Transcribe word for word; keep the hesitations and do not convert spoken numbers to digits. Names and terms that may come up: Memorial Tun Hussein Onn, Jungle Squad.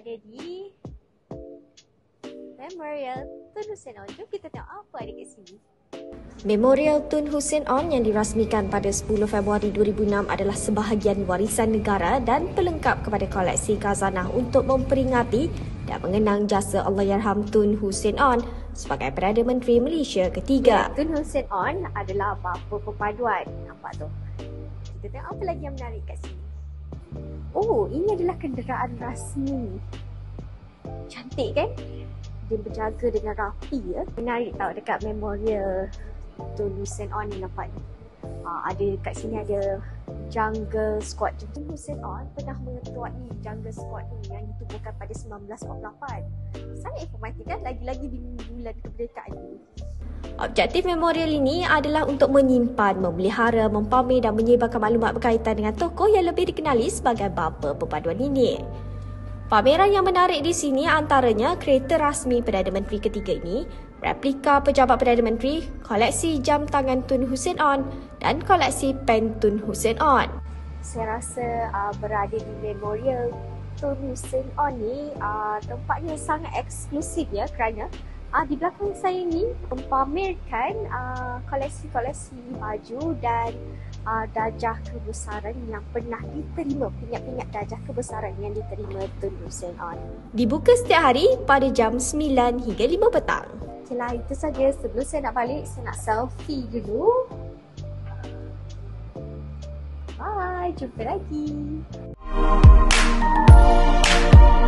berada di Memorial Tun Hussein Onn. Jom kita tengok apa ada kat sini. Memorial Tun Hussein Onn yang dirasmikan pada sepuluh Februari dua ribu enam adalah sebahagian warisan negara dan pelengkap kepada koleksi khazanah untuk memperingati dan mengenang jasa Allahyarham Tun Hussein Onn sebagai Perdana Menteri Malaysia ketiga. Ya, Tun Hussein Onn adalah apa-apa perpaduan. Nampak tu? Kita tengok apa lagi yang menarik kat sini. Oh, ini adalah kenderaan rasmi. Cantik kan? Dia berjaga dengan rapi ya. Menarik tau dekat Memorial Tun Hussein Onn ni nampak ni. Ha, ada kat sini ada Jungle Squad. Tun Hussein Onn pernah mengetuai Jungle Squad ni yang ditubuhkan pada seribu sembilan ratus lapan. Sangat informatif kan, lagi-lagi di bulan kemerdekaan ni. Objektif memorial ini adalah untuk menyimpan, memelihara, mempamer dan menyebarkan maklumat berkaitan dengan tokoh yang lebih dikenali sebagai bapa perpaduan ini. Pameran yang menarik di sini antaranya kereta rasmi Perdana Menteri ketiga ini, replika pejabat Perdana Menteri, koleksi jam tangan Tun Hussein Onn dan koleksi pen Tun Hussein Onn. Saya rasa uh, berada di Memorial Tun Hussein Onn ni uh, tempatnya sangat eksklusif ya, kerana uh, di belakang saya ni mempamerkan uh, koleksi-koleksi baju dan Uh, darjah kebesaran yang pernah diterima, pingat-pingat darjah kebesaran yang diterima Tun Hussein Onn. Dibuka setiap hari pada jam sembilan hingga lima petang. Okeylah, itu saja. Sebelum saya nak balik, saya nak selfie dulu. Bye, jumpa lagi.